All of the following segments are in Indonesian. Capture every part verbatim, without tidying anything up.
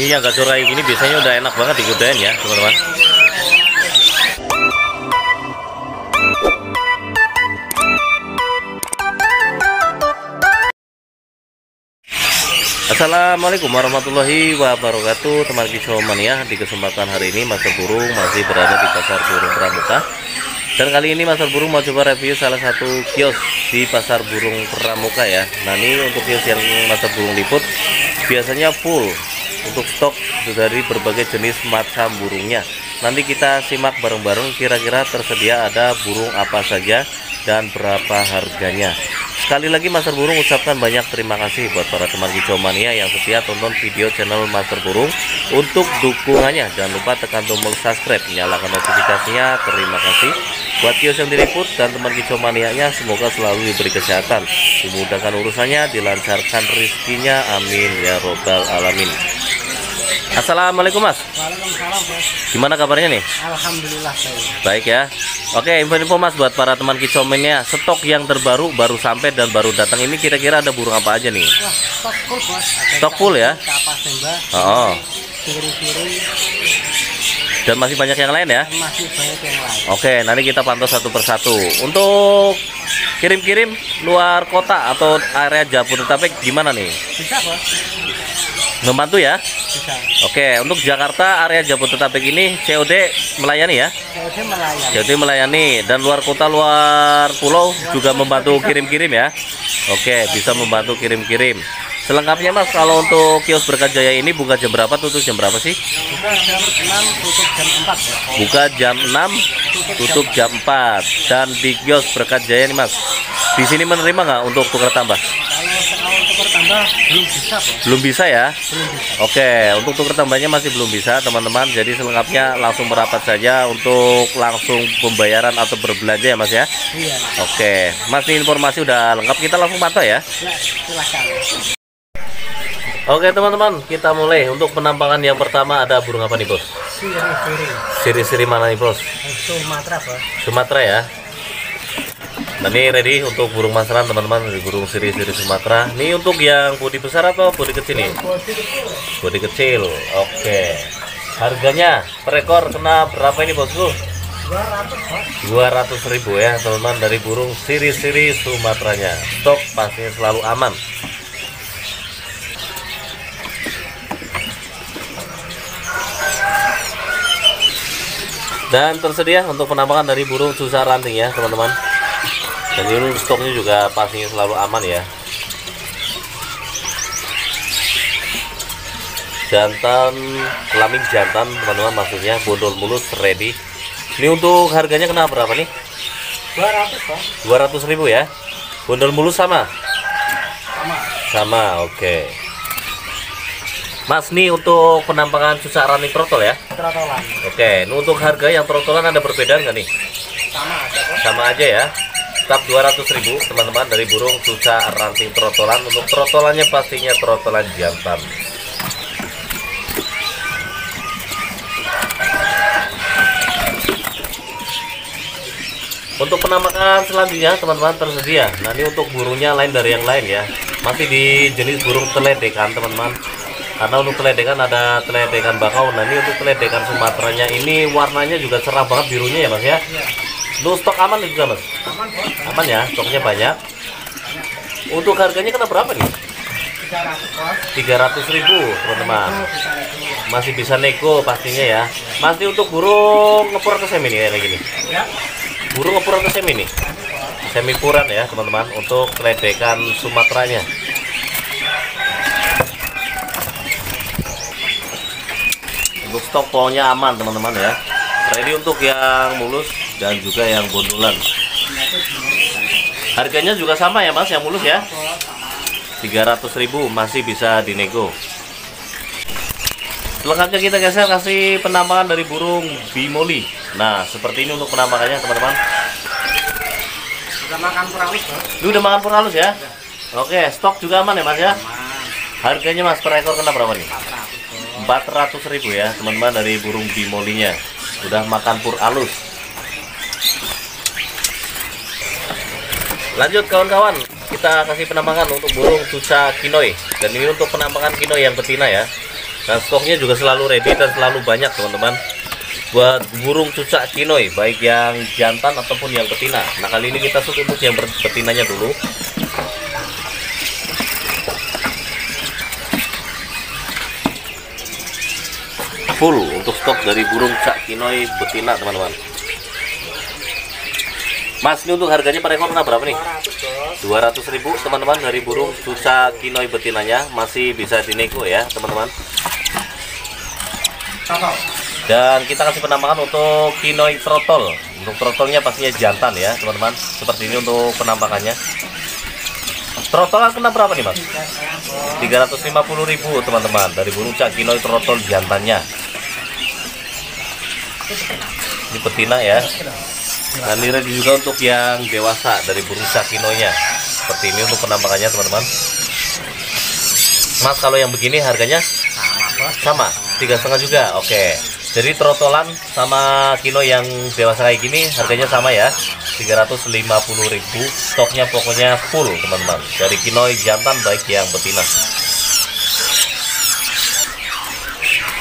Ini yang gacor kayak gini biasanya udah enak banget digodain ya, teman-teman. Assalamualaikum warahmatullahi wabarakatuh, teman Kicau Mania. Di kesempatan hari ini Master Burung masih berada di Pasar Burung Pramuka. Dan kali ini Master Burung mau coba review salah satu kios di Pasar Burung Pramuka ya. Nah, ini untuk kios yang Master Burung liput biasanya full untuk stok dari berbagai jenis macam burungnya. Nanti kita simak bareng-bareng kira-kira tersedia ada burung apa saja dan berapa harganya. Sekali lagi Master Burung ucapkan banyak terima kasih buat para teman Kicau Mania yang setia tonton video channel Master Burung. Untuk dukungannya jangan lupa tekan tombol subscribe, nyalakan notifikasinya. Terima kasih buat kios yang diliput dan teman Kicau Mania-nya, semoga selalu diberi kesehatan, dimudahkan urusannya, dilancarkan rezekinya, amin ya robbal alamin. Assalamualaikum Mas. Waalaikumsalam Mas. Gimana kabarnya nih? Alhamdulillah baik. Baik ya. Oke, info-info Mas buat para teman Kicau Mania, stok yang terbaru baru sampai dan baru datang ini kira-kira ada burung apa aja nih? Wah, stok full Mas. Stok full ya? Kapas sembah. Oh. Siri siri. Dan masih banyak yang lain ya? Masih banyak yang lain. Oke, nanti kita pantau satu persatu. Untuk kirim-kirim luar kota atau area Jabodetabek gimana nih? Bisa Mas. Membantu ya? Bisa. Oke, untuk Jakarta area Jabodetabek ini C O D melayani ya? C O D melayani. C O D melayani dan luar kota luar pulau luar juga membantu kirim-kirim ya? Oke, bisa membantu kirim-kirim. Selengkapnya Mas, kalau untuk kios Berkat Jaya ini buka jam berapa, tutup jam berapa sih? Buka jam enam, tutup jam empat ya? Buka jam enam, tutup jam empat. Dan di kios Berkat Jaya nih Mas, di sini menerima nggak untuk tukar tambah? Belum bisa, belum bisa ya? Belum bisa. Oke, untuk tukar tambahnya masih belum bisa teman-teman. Jadi selengkapnya langsung merapat saja untuk langsung pembayaran atau berbelanja ya Mas ya? Iya. Oke, Mas ini informasi udah lengkap, kita langsung pantau ya? Ya, silahkan. Oke teman-teman, kita mulai. Untuk penampakan yang pertama ada burung apa nih Bos? Siri-siri. Siri-siri mana nih Bos? Sumatra Bos. Sumatra ya? Nah, ini ready untuk burung masaran teman-teman, burung siri siri Sumatera. Ini untuk yang bodi besar atau bodi kecil nih? Bodi kecil. Oke. Harganya per ekor kena berapa ini Bosku? dua ratus ribu ya teman-teman, dari burung siri siri Sumateranya. Stok pastinya selalu aman. Dan tersedia untuk penampakan dari burung Cak ranting ya teman-teman. Dan ini stoknya juga pastinya selalu aman ya. Jantan, kelamin jantan teman-teman, maksudnya bondol mulus ready. Ini untuk harganya kena berapa nih? dua ratus ribu. dua ratus ribu ya. Bondol mulus sama? Sama. Sama, oke. Okay. Mas, nih untuk penampakan Cucak ranting trotol ya? Trotolan. Oke, okay. Ini untuk harga yang trotolan ada perbedaan nggak nih? Sama aja. Sama aja ya. Tetap dua ratus ribu teman-teman, dari burung Cucak ranting trotolan. Untuk trotolannya pastinya trotolan jantan. Untuk penampakan selanjutnya teman-teman tersedia. Nah, ini untuk burungnya lain dari yang lain ya. Masih di jenis burung Tledekan teman-teman. Karena untuk Tledekan ada Tledekan bakau. Nah, ini untuk Tledekan Sumateranya ini warnanya juga cerah banget birunya ya Mas ya. Untuk stok aman juga Mas? Aman, aman ya, stoknya banyak. Untuk harganya kena berapa nih? tiga ratus ribu teman-teman. Masih bisa nego pastinya ya. Mas, ini untuk burung ngepur atau semi nih kayak gini? Burung ngepur atau semi nih? Semi puran ya teman-teman, untuk Tledekan Sumateranya. Untuk stok pokoknya aman teman-teman ya. Ready untuk yang mulus dan juga yang bondolan. Harganya juga sama ya Mas, yang mulus ya? tiga ratus ribu, masih bisa dinego. Selengkapnya kita geser kasih penampakan dari burung bimoli. Nah, seperti ini untuk penampakannya teman-teman. Udah makan puralus ya? Lu udah makan puralus ya? Oke, stok juga aman ya Mas ya? Harganya Mas per ekor kena berapa nih? empat ratus ribu ya teman-teman, dari burung bimolinya. Udah makan puralus. Lanjut kawan-kawan, kita kasih penampakan untuk burung Cucak Kinoy. Dan ini untuk penampakan Kinoy yang betina ya. Dan stoknya juga selalu ready dan selalu banyak, teman-teman, buat burung cucak kinoy, baik yang jantan ataupun yang betina. Nah, kali ini kita shoot untuk yang betinanya dulu. Full untuk stok dari burung cucak kinoy betina, teman-teman. Mas, ini untuk harganya per ekor berapa nih? dua ratus ribu, teman-teman, dari burung cucak kinoy betinanya. Masih bisa dinego ya, teman-teman. Dan kita kasih penampakan untuk kinoy trotol. Untuk trotolnya pastinya jantan ya, teman-teman. Seperti ini untuk penampakannya. Trotolan kena berapa nih, Mas? tiga ratus lima puluh ribu, teman-teman, dari burung cucak kinoy trotol jantannya. Ini betina ya. Dan ini ready juga untuk yang dewasa dari burung cucak kinoynya. Seperti ini untuk penampakannya, teman-teman. Mas, kalau yang begini harganya sama, tiga setengah juga. Oke. Jadi trotolan sama kino yang dewasa kayak gini harganya sama ya, tiga ratus lima puluh ribu. Stoknya pokoknya full, teman-teman, dari kino jantan baik yang betina.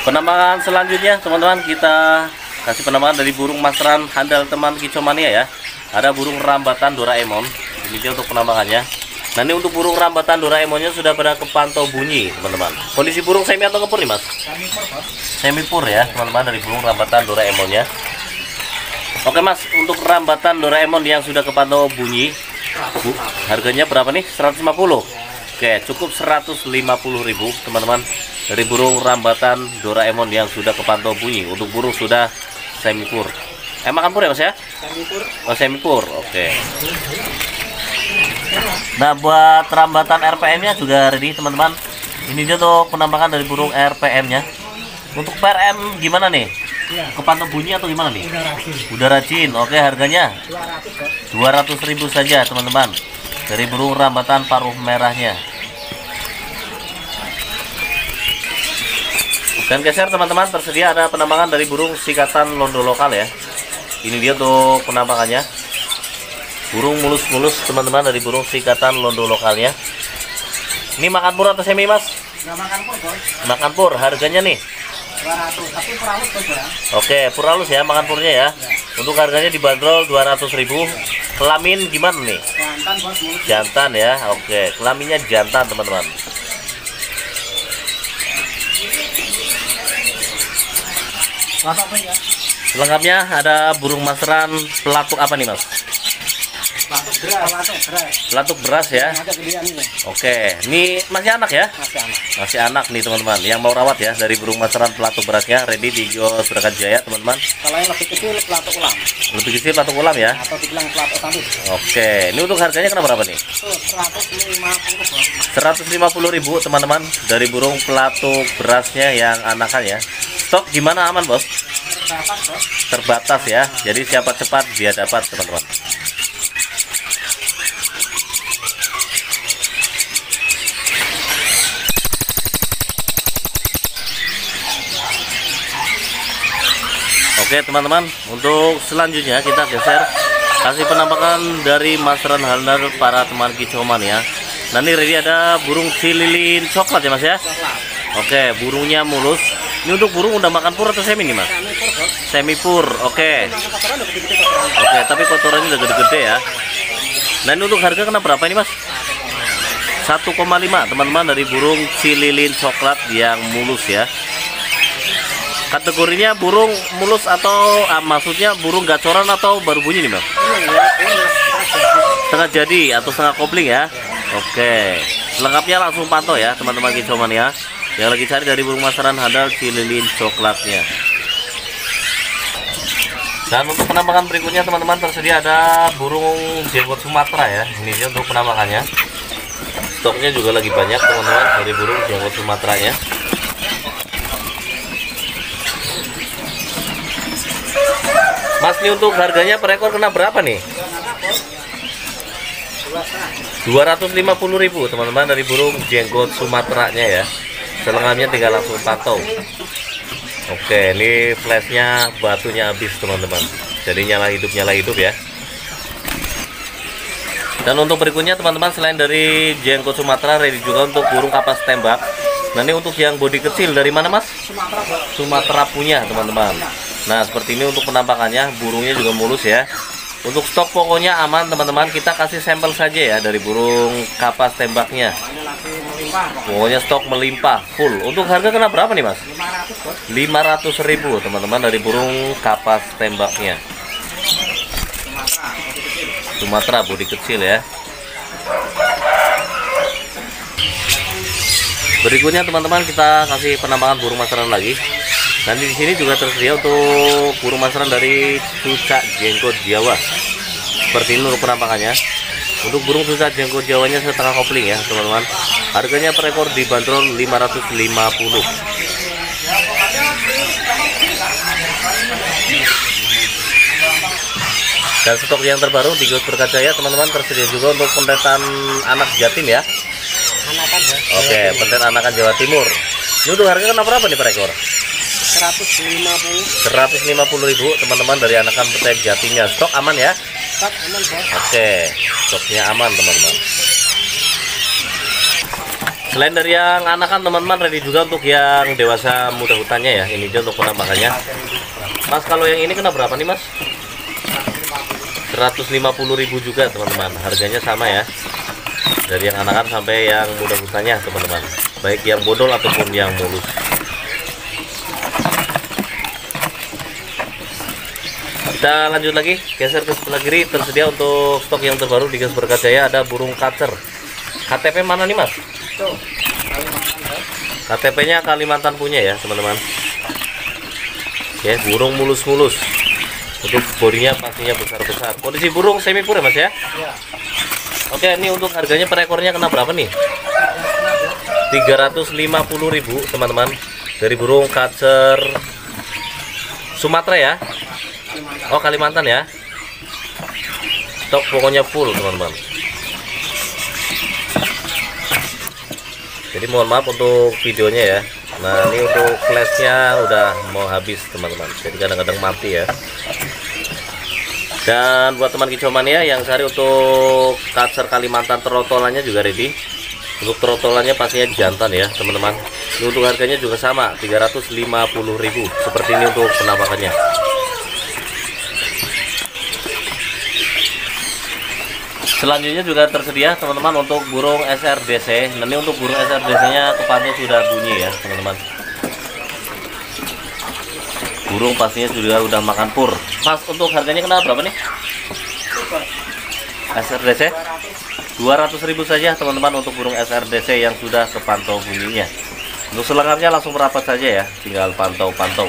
Penampakan selanjutnya, teman-teman, kita kasih penampakan dari burung masran handal teman Kicau Mania ya. Ada burung rambatan Doraemon. Demikian untuk penampakannya. Nah, ini untuk burung rambatan Doraemonnya sudah pada kepantau bunyi, teman-teman. Kondisi burung semi atau kepur nih, Mas? Semi pur, Mas. Semi pur ya, teman-teman, dari burung rambatan Doraemonnya. Oke, Mas, untuk rambatan Doraemon yang sudah kepantau bunyi, Bu, harganya berapa nih? seratus lima puluh. Oke, cukup seratus lima puluh ribu, teman-teman, dari burung rambatan Doraemon yang sudah kepantau bunyi. Untuk burung sudah semi pur. Emang pur ya, Mas ya? Semi pur. Oh, semi pur. Oke. Nah, buat rambatan R P M-nya juga ready, teman-teman. Ini dia tuh penampakan dari burung R P M-nya. Untuk P R M gimana nih? Kepantau bunyi atau gimana nih? Udah rajin. Oke, harganya dua ratus ribu saja, teman-teman, dari burung rambatan paruh merahnya. Dan geser, teman-teman, tersedia ada penampakan dari burung sikatan londo lokal ya. Ini dia tuh penampakannya. Burung mulus-mulus, teman-teman, dari burung sikatan londo lokalnya. Ini makan pur atau semi, Mas? Nggak makan pur, Bos. Makan pur, harganya nih? dua ratus, tapi pur halus, Bos, ya. Oke, pur halus ya, makan purnya ya. Ya. Untuk harganya dibanderol dua ratus ribu. Kelamin gimana nih? Jantan, Bos, mulus. Jantan ya, oke. Kelaminnya jantan, teman-teman. Selengkapnya ada burung masran pelatuk apa nih, Mas? Pelatuk beras, pelatuk beras. Pelatuk beras ya. Oke, ini masih anak ya? Masih anak. Masih anak nih, teman-teman, yang mau rawat ya, dari burung masaran pelatuk berasnya ready di Berkat Jaya, teman-teman. Kalau yang lebih kecil pelatuk ulam. Lebih kecil pelatuk ulam ya? Atau dibilang pelatuk sambit. Oke, ini untuk harganya kena berapa nih? seratus lima puluh ribu, teman-teman, dari burung pelatuk berasnya yang anakan ya. Stok gimana, aman, Bos? Terbatas, Bos. Terbatas ya. Jadi siapa cepat dia dapat, teman-teman. Oke, teman-teman, untuk selanjutnya kita geser kasih penampakan dari masran handal para teman Kicau Mania ya. Nah, ini ready ada burung sililin coklat ya, Mas ya. Coklat. Oke, burungnya mulus. Ini untuk burung udah makan pur atau semi nih, Mas? Semi pur. Oke. Oke, tapi kotorannya udah gede-gede ya. Nah, ini untuk harga kena berapa ini, Mas? satu koma lima, teman-teman, dari burung sililin coklat yang mulus ya. Kategorinya burung mulus atau ah, maksudnya burung gacoran atau baru bunyi nih, Bang? Setengah jadi atau setengah kopling ya. Oke, lengkapnya langsung pantau ya, teman-teman Kicau Mania ya, yang lagi cari dari burung masaran handal cililin coklatnya. Dan untuk penampakan berikutnya, teman-teman, tersedia ada burung jenggot sumatra ya. Ini dia untuk penampakannya. Stoknya juga lagi banyak, teman-teman, dari burung jenggot sumatra ya. Mas, ini untuk harganya per ekor kena berapa nih? dua ratus lima puluh ribu, teman-teman, dari burung jenggot sumateranya ya. Selengkapnya tinggal langsung pantau. Oke, ini flashnya batunya habis, teman-teman, jadi nyala hidup-nyala hidup ya. Dan untuk berikutnya, teman-teman, selain dari jenggot sumatra ready juga untuk burung kapas tembak. Nah ini untuk yang bodi kecil dari mana mas? Sumatra, Sumatra punya teman-teman. Nah seperti ini untuk penampakannya, burungnya juga mulus ya. Untuk stok pokoknya aman teman-teman, kita kasih sampel saja ya dari burung kapas tembaknya. Pokoknya stok melimpah full. Untuk harga kena berapa nih mas? lima ratus ribu teman-teman dari burung kapas tembaknya Sumatra bodi kecil ya. Berikutnya teman-teman kita kasih penampakan burung masaran lagi. Dan di sini juga tersedia untuk burung masaran dari cucak jenggot Jawa. Seperti ini untuk penampakannya. Untuk burung cucak jenggot Jawanya setengah kopling ya teman-teman. Harganya per ekor dibanderol lima ratus lima puluh ribu. Dan stok yang terbaru di Gos Berkat Jaya teman-teman tersedia juga untuk pentetan anak jatim ya. Anakan ya. Oke, pentet anakan Jawa Timur. Ini untuk harga kena berapa nih per ekor? seratus lima puluh ribu. seratus lima puluh ribu teman-teman dari anakan pentet jatinya. Stok aman ya? Stok aman, Bos. Oke, stoknya aman teman-teman. Selain dari yang anakan teman-teman ready juga untuk yang dewasa muda hutannya ya. Ini dia untuk penampakannya. Mas, kalau yang ini kena berapa nih, Mas? seratus lima puluh ribu juga teman-teman, harganya sama ya dari yang anakan sampai yang muda mudanya teman-teman, baik yang bodol ataupun yang mulus. Kita lanjut lagi, geser ke sebelah kiri, tersedia untuk stok yang terbaru di Gos Berkat Jaya ada burung kacer. K T P mana nih mas? K T P-nya Kalimantan punya ya teman-teman. Ya, burung mulus-mulus. Untuk bodinya pastinya besar-besar. Kondisi burung semi pur ya mas ya? Iya. Oke, ini untuk harganya per ekornya kena berapa nih? tiga ratus lima puluh ribu teman-teman dari burung kacer Sumatra ya? Oh Kalimantan ya? Stok pokoknya full teman-teman. Jadi mohon maaf untuk videonya ya. Nah ini untuk flashnya udah mau habis teman-teman, jadi kadang-kadang mati ya. Dan buat teman Kicau Mania yang cari untuk kacer Kalimantan terotolannya juga ready. Untuk terotolannya pastinya jantan ya teman-teman. Untuk harganya juga sama tiga ratus lima puluh ribu. Seperti ini untuk penampakannya. Selanjutnya juga tersedia teman-teman untuk burung S R D C. Nanti untuk burung S R D C-nya kepalanya sudah bunyi ya teman-teman. Burung pastinya sudah udah makan pur. Mas untuk harganya kena berapa nih? S R D C dua ratus ribu saja teman-teman untuk burung S R D C yang sudah kepantau bunyinya. Untuk selengkapnya langsung merapat saja ya, tinggal pantau-pantau.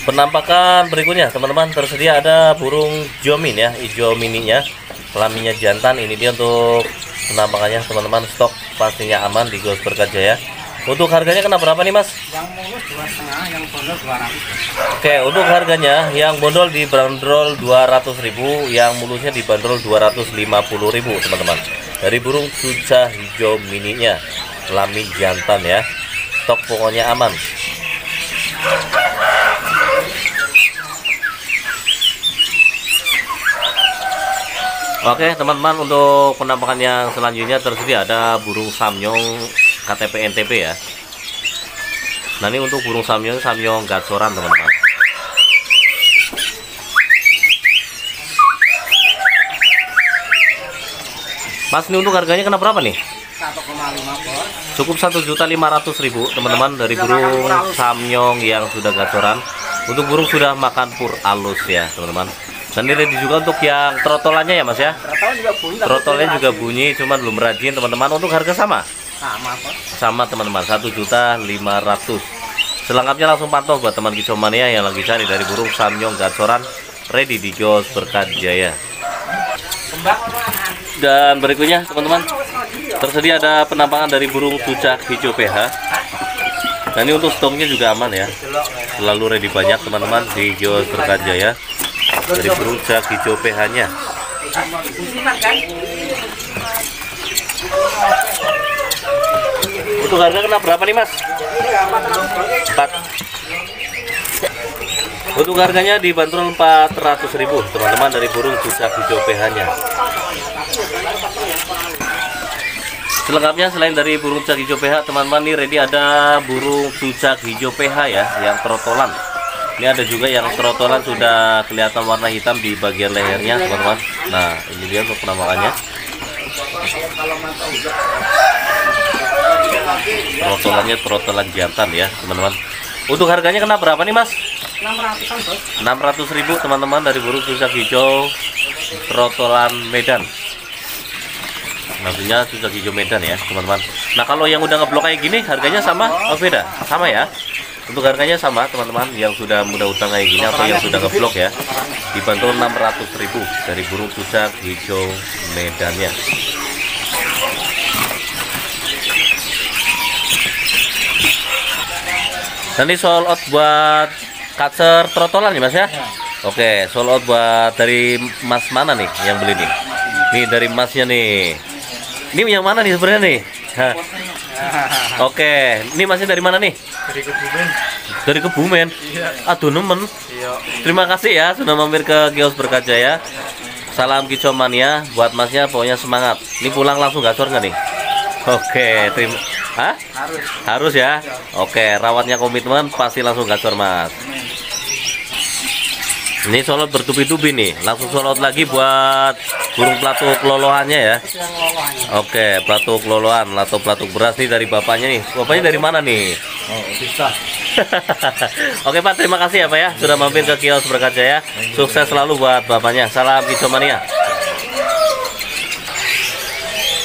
Penampakan berikutnya teman-teman tersedia ada burung jomin ya, ijo mininya, kelaminnya jantan. Ini dia untuk penampakannya teman-teman, stok pastinya aman di Gos Berkat Jaya. Untuk harganya kena berapa nih mas? Yang mulus dua koma lima, yang bondol dua ratus ribu. Oke, untuk harganya yang bondol dibanderol dua ratus ribu, yang mulusnya dibanderol dua ratus lima puluh ribu teman-teman. Dari burung cucak ijo mininya, kelamin jantan ya, stok pokoknya aman. Oke teman-teman, untuk penampakan yang selanjutnya tersedia ada burung samyong K T P N T P ya. Nah ini untuk burung samyong, samyong gacoran teman-teman. Mas ini untuk harganya kena berapa nih? satu koma lima. Cukup satu juta lima ratus ribu teman-teman dari burung samyong yang sudah gacoran. Untuk burung sudah makan pur alus ya teman-teman. Dan ini ready juga untuk yang trotolannya ya mas ya? Trotolnya juga bunyi, cuman belum rajin teman-teman. Untuk harga sama? Sama kok. Sama teman-teman, satu juta lima ratus ribu. Selengkapnya langsung pantau buat teman Kicau Mania yang lagi cari dari burung samyong gacoran ready di Gos Berkat Jaya. Dan berikutnya teman-teman tersedia ada penampakan dari burung cucak ijo ph. Dan ini untuk stoknya juga aman ya, selalu ready banyak teman-teman di Gos Berkat Jaya dari burung cucak ijo ph-nya. Untuk harga kena berapa nih mas? empat. Untuk harganya dibanderol empat ratus ribu teman-teman dari burung cucak ijo ph-nya. Selengkapnya selain dari burung cucak ijo ph, teman-teman, ini ready ada burung cucak ijo ph ya, yang trotolan. Ini ada juga yang trotolan sudah kelihatan warna hitam di bagian lehernya, teman-teman. Nah, ini dia untuk penampakannya. Trotolannya trotolan jantan ya, teman-teman. Untuk harganya kena berapa nih, Mas? enam ratus ribu, teman-teman, dari burung cucak hijau trotolan Medan. Maksudnya cucak hijau Medan ya, teman-teman. Nah, kalau yang udah ngeblok kayak gini harganya sama atau oh, beda? Sama ya. Untuk harganya sama, teman-teman, yang sudah muda utang kayak gini atau yang sudah ngeblok ya, dibanderol enam ratus ribu dari burung cucak hijau Medannya. Dan ini sold out buat kacer trotolan nih, Mas ya? Ya. Oke, sold out buat dari Mas mana nih yang beli nih? Nih dari Masnya nih. Ini yang mana nih sebenarnya nih? Hah. Oke, ini Masnya dari mana nih? Dari Kebumen. Dari Kebumen? Iya. Aduh nemen. Iya. Terima kasih ya sudah mampir ke Kios Berkat Jaya. Salam Kicau Mania buat Masnya, pokoknya semangat. Ini pulang langsung gacor nggak nih? Oke, terima. Hah? Harus. Harus ya. Oke, rawatnya komitmen pasti langsung gacor, Mas. Ini solot bertubi-tubi nih, langsung solot lagi buat burung pelatuk kelolohannya ya. Oke, pelatuk kelolohan atau pelatuk beras nih dari bapaknya nih. Bapaknya dari mana nih? Oh, bisa. Oke, Pak, terima kasih ya, Pak ya, sudah mampir ke Kios Berkat Jaya. Sukses selalu buat bapaknya. Salam Kicau Mania.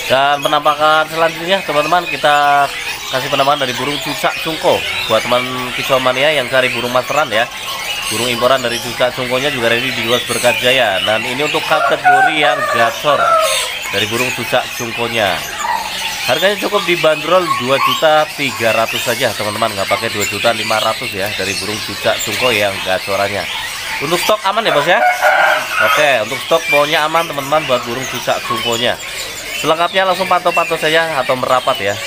Dan penampakan selanjutnya, teman-teman, kita kasih penampakan dari burung cucak cungko buat teman Kicau Mania yang cari burung masteran ya. Burung imporan dari cucak cungkonya juga ready di Kios Berkat Jaya. Dan ini untuk kategori yang gacor dari burung cucak cungkonya. Harganya cukup dibanderol dua juta tiga ratus ribu saja, teman-teman, nggak pakai dua juta lima ratus ribu ya dari burung cucak cungko yang gacorannya. Untuk stok aman ya, Bos ya. Oke, untuk stok pokoknya aman, teman-teman, buat burung cucak cungkonya. Selengkapnya langsung pantau-pantau saja atau merapat ya.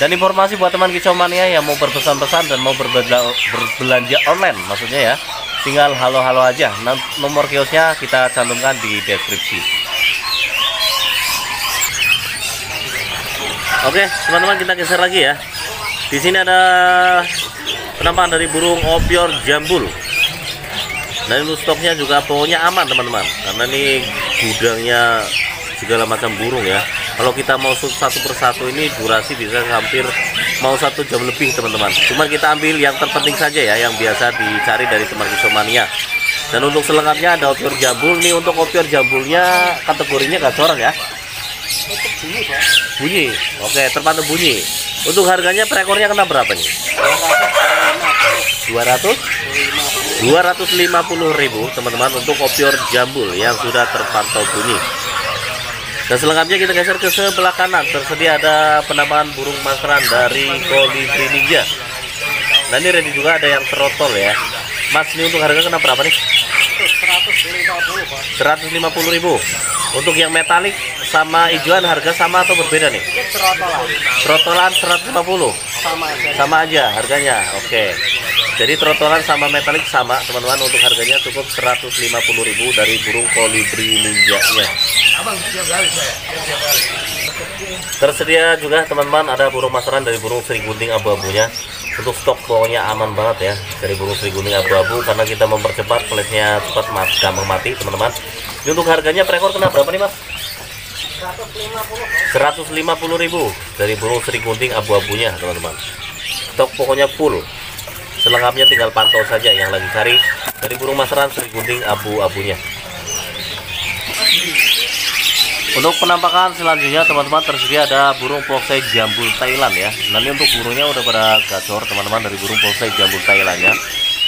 Dan informasi buat teman Kicau Mania yang mau berpesan-pesan dan mau berbelanja, berbelanja online maksudnya ya, tinggal halo-halo aja. Nomor kiosnya kita cantumkan di deskripsi. Oke, teman-teman, kita geser lagi ya. Di sini ada penampakan dari burung opyor jambul. Dan ini stoknya juga pokoknya aman, teman-teman, karena ini gudangnya segala macam burung ya. Kalau kita mau satu persatu ini durasi bisa hampir mau satu jam lebih, teman-teman. Cuman kita ambil yang terpenting saja ya, yang biasa dicari dari teman Kicau Mania. Dan untuk selengkapnya ada opyor jambul nih. Untuk opyor jambulnya kategorinya gacoran ya. Bunyi. Oke, terpantau bunyi. Untuk harganya per ekornya kena berapa nih? dua ratus lima puluh ribu, teman-teman, untuk opyor jambul yang sudah terpantau bunyi. Dan selengkapnya kita geser ke sebelah kanan. Tersedia ada penampakan burung masteran dari kolibri ninja. Dan ini ready juga ada yang trotol ya, Mas. Ini untuk harga kena berapa nih? seratus lima puluh ribu. Untuk yang metalik sama hijauan harga sama atau berbeda nih? Trotolan seratus lima puluh. Sama aja harganya. Oke, jadi trotolan sama metalik sama, teman-teman. Untuk harganya cukup seratus lima puluh ribu dari burung kolibri ninjanya. Tersedia juga, teman-teman, ada burung masteran dari burung srigunting abu-abunya. Untuk stok pokoknya aman banget ya dari burung srigunting abu-abu, karena kita mempercepat peletnya cepat mati, gampang mati, teman-teman. Untuk harganya per ekor kena berapa nih, Mas? seratus lima puluh ribu dari burung srigunting abu-abunya, teman-teman. Stok pokoknya full. Selengkapnya tinggal pantau saja yang lagi cari dari burung masteran srigunting abu-abunya. Untuk penampakan selanjutnya, teman-teman, tersedia ada burung poksay jambul Thailand ya. Nanti untuk burungnya udah pada gacor, teman-teman, dari burung poksay jambul Thailand ya.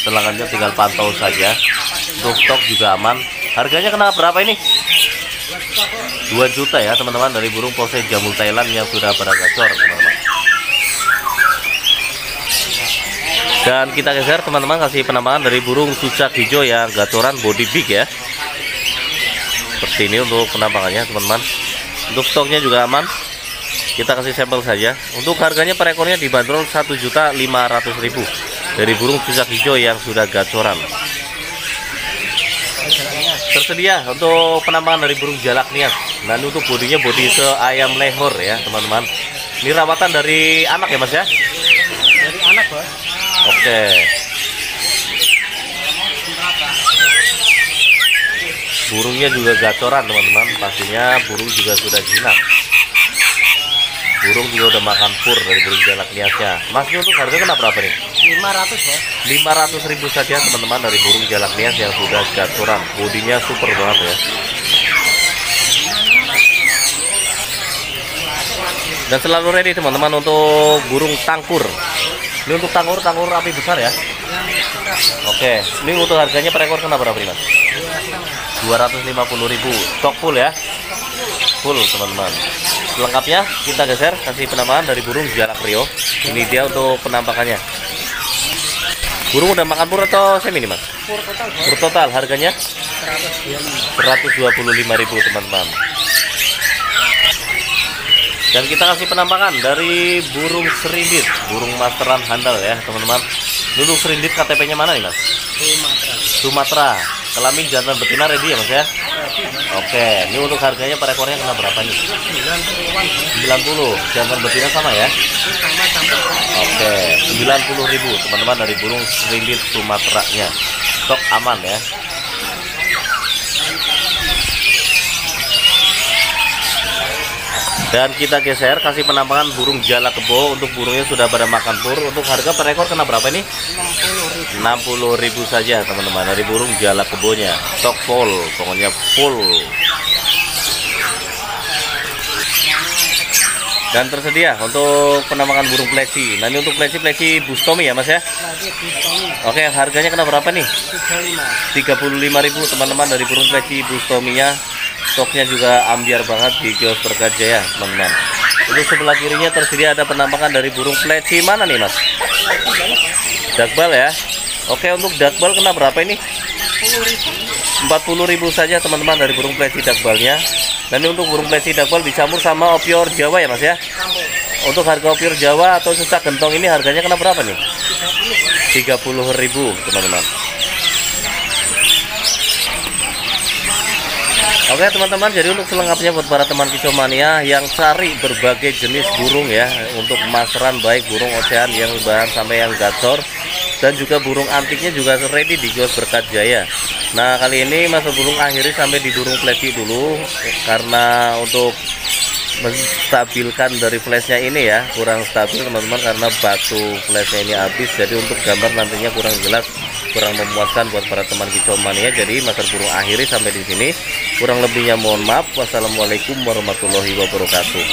Selengkapnya tinggal pantau saja. Untuk stok juga aman. Harganya kena berapa ini? dua juta ya, teman-teman, dari burung poksay jambul Thailand yang sudah pada gacor, teman-teman. Dan kita geser, teman-teman, kasih penampakan dari burung cucak hijau yang gacoran body big ya. Seperti ini untuk penampakannya, teman-teman. Untuk stoknya juga aman. Kita kasih sampel saja. Untuk harganya per ekornya dibanderol satu juta lima ratus ribu dari burung cucak hijau yang sudah gacoran. Tersedia untuk penampakan dari burung jalak nias. Dan untuk bodinya bodi seayam lehor ya teman-teman. Ini rawatan dari anak ya mas ya? Dari anak bos. Oke. Burungnya juga gacoran teman-teman. Pastinya burung juga sudah jinak. Burung juga udah makan pur dari burung jalak niasnya. Mas, ini untuk harga kena berapa nih? lima ratus ya. lima ratus ribu saja teman-teman dari burung jalak nias yang sudah gacoran. Bodinya super banget ya. Dan selalu ready teman-teman untuk burung tangkur. Ini untuk tangkur tangkur api besar ya. Oke, ini untuk harganya per ekor kena berapa nih mas? dua ratus lima puluh ribu. Stok full ya. Full teman-teman. Lengkapnya kita geser kasih penamaan dari burung jalak rio. Ini dia untuk penampakannya. Burung udah makan pur atau semi nih mas? Pur total. Pur total. Harganya seratus dua puluh lima ribu teman-teman. Dan kita kasih penampakan dari burung serindit, burung masteran handal ya teman-teman. Dulu serindit K T P-nya mana nih mas? Sumatra. Sumatra. Kelamin jantan betina ready ya mas ya? Oke, ini untuk harganya per ekornya kena berapa nih? sembilan puluh. Jantan betina sama ya? Oke, sembilan puluh ribu teman-teman dari burung serindit Sumatranya. Stok aman ya. Dan kita geser kasih penampakan burung jalak kebo. Untuk burungnya sudah pada makan pur. Untuk harga per ekor kena berapa ini? enam puluh ribu saja teman-teman dari burung jalak kebonya. Stok full, pokoknya full. Dan tersedia untuk penampakan burung pleci. Nah, ini untuk pleci-pleci bustomi ya mas ya? Oke, harganya kena berapa nih? tiga puluh lima ribu teman-teman dari burung pleci bustominya. Stoknya juga ambiar banget di kios Berkat Jaya teman-teman. Untuk sebelah kirinya tersedia ada penampakan dari burung pleci mana nih mas? Dakbal ya. Oke, untuk dakbal kena berapa ini? empat puluh ribu saja teman-teman dari burung pleci dakbalnya. Dan untuk burung pleci dakbal dicampur sama opyor Jawa ya mas ya? Untuk harga opyor Jawa atau cucak gentong ini harganya kena berapa nih? tiga puluh ribu teman-teman. Oke teman-teman, jadi untuk selengkapnya buat para teman Kicau Mania yang cari berbagai jenis burung ya. Untuk masran baik burung ocehan yang bahan sampai yang gacor. Dan juga burung antiknya juga ready di kios Berkat Jaya. Nah kali ini Master Burung akhiri sampai di burung pleci dulu. Karena untuk menstabilkan dari flashnya ini ya. Kurang stabil teman-teman karena batu flashnya ini habis. Jadi untuk gambar nantinya kurang jelas, kurang memuaskan buat para teman Kicau Mania. Jadi Master Burung akhiri sampai di sini. Kurang lebihnya mohon maaf. Wassalamualaikum warahmatullahi wabarakatuh.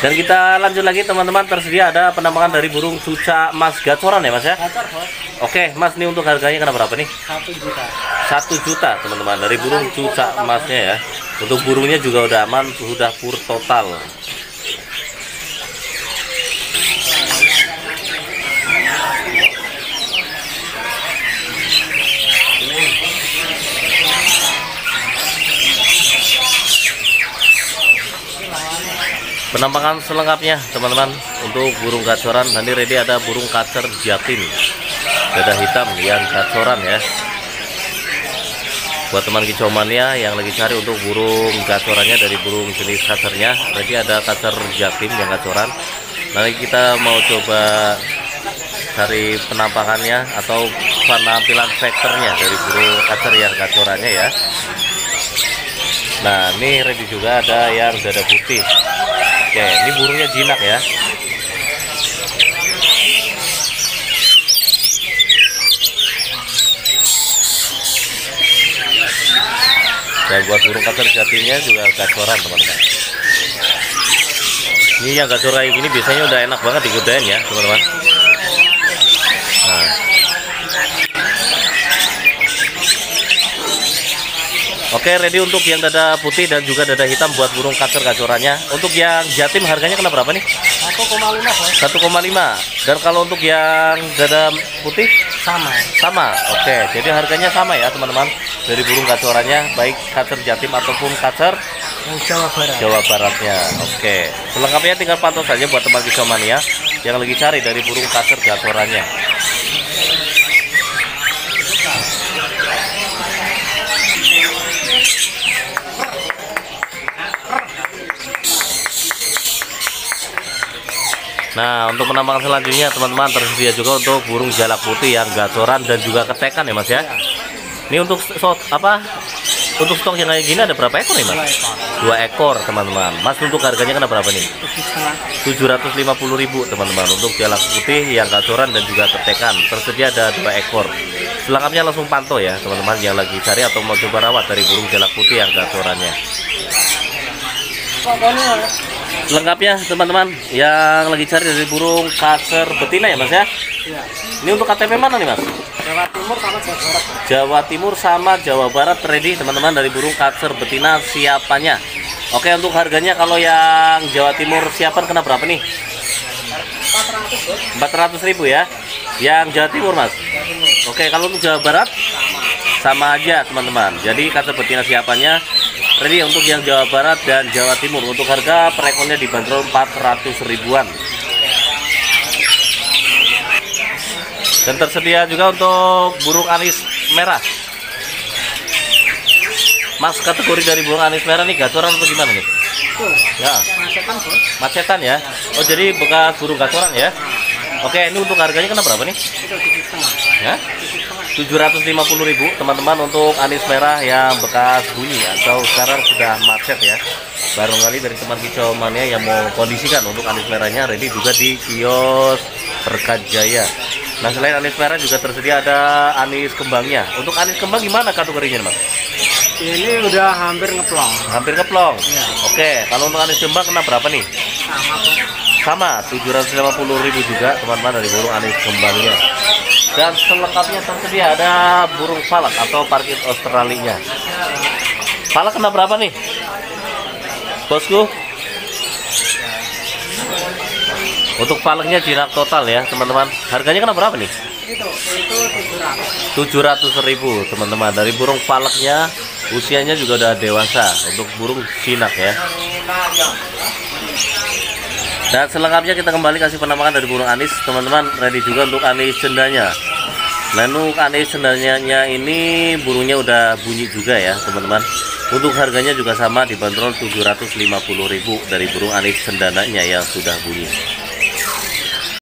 Dan kita lanjut lagi teman-teman, tersedia ada penampakan dari burung cucak mas gacoran ya mas ya? Gacor bos. Oke mas, ini untuk harganya kena berapa nih? satu juta. satu juta teman-teman dari burung cucak masnya ya. Untuk burungnya juga udah aman, sudah pur total. Penampakan selengkapnya teman-teman untuk burung gacoran. Nanti ready ada burung kacer jatim dada hitam yang gacoran ya. Buat teman Kicau Mania yang lagi cari untuk burung gacorannya dari burung jenis kacernya, ready ada kacer jatim yang gacoran. Nanti kita mau coba cari penampakannya atau penampilan vektornya dari burung kacer yang gacorannya ya. Nah ini ready juga ada yang dada putih. Oke, ini burungnya jinak ya. Dan buat burung kacer jatimnya juga gacoran teman-teman. Ini yang gacor kayak gini biasanya udah enak banget digodain ya teman-teman. Nah. Oke, ready untuk yang dada putih dan juga dada hitam buat burung kacer gacorannya. Untuk yang jatim harganya kena berapa nih? satu koma lima. Dan kalau untuk yang dada putih? Sama. Sama. Oke, jadi harganya sama ya teman-teman. Dari burung gacorannya, baik kacer jatim ataupun kacer Jawa Barat. Jawa Baratnya. Oke, selengkapnya tinggal pantau saja buat teman Kicau Mania yang lagi cari dari burung kacer gacorannya. Nah, untuk penampakan selanjutnya teman-teman tersedia juga untuk burung jalak putih yang gacoran dan juga ketekan ya Mas ya. Ini untuk shot apa? Untuk stok yang kayak gini ada berapa ekor nih Mas? Dua ekor teman-teman. Mas untuk harganya kena berapa nih? tujuh ratus lima puluh ribu teman-teman untuk jalak putih yang gacoran dan juga ketekan. Tersedia ada dua ekor. Selengkapnya langsung pantau ya teman-teman yang lagi cari atau mau coba rawat dari burung jalak putih yang gacorannya. Lengkapnya teman-teman yang lagi cari dari burung kacer betina ya Mas ya? Iya. Ini untuk K T P mana nih Mas? Jawa Timur sama Jawa Barat. Jawa Timur sama Jawa Barat ready teman-teman dari burung kacer betina siapannya. Oke, untuk harganya kalau yang Jawa Timur siapan kena berapa nih? empat ratus ribu ya. Yang Jawa Timur Mas? Jawa Timur. Oke, kalau untuk Jawa Barat sama, sama aja teman-teman. Jadi kacer betina siapannya ready untuk yang Jawa Barat dan Jawa Timur. Untuk harga per ekornya dibanderol empat ratus ribuan. Dan tersedia juga untuk burung anis merah. Mas, kategori dari burung anis merah nih gacoran atau gimana nih? Ya. Macetan, macetan ya. Oh, jadi bekas burung gacoran ya. Oke, ini untuk harganya kena berapa nih? Ya. tujuh ratus lima puluh ribu teman-teman untuk anis merah yang bekas bunyi atau sekarang sudah macet ya. Barangkali dari teman Kicau Mania yang mau kondisikan untuk anis merahnya ready juga di kios Berkat Jaya. Nah, selain anis merah juga tersedia ada anis kembangnya. Untuk anis kembang gimana kategorinya Mas? Ini udah hampir ngeplong. Hampir ngeplong. Ya. Oke, kalau untuk anis kembang kena berapa nih? Sama, tujuh ratus lima puluh ribu juga teman-teman dari burung anis kembangnya. Dan selengkapnya tersedia ada burung falak atau parkit Australinya. Falak kena berapa nih, bosku? Untuk falaknya jinak total ya teman-teman. Harganya kena berapa nih? tujuh ratus ribu teman-teman dari burung falaknya. Usianya juga udah dewasa untuk burung jinak ya. Dan selengkapnya kita kembali kasih penampakan dari burung anis teman-teman, ready juga untuk anis cendanya. Nah, untuk anis cendanya ini burungnya udah bunyi juga ya teman-teman. Untuk harganya juga sama dibanderol tujuh ratus lima puluh ribu dari burung anis cendananya yang sudah bunyi.